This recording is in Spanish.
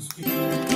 suscribir.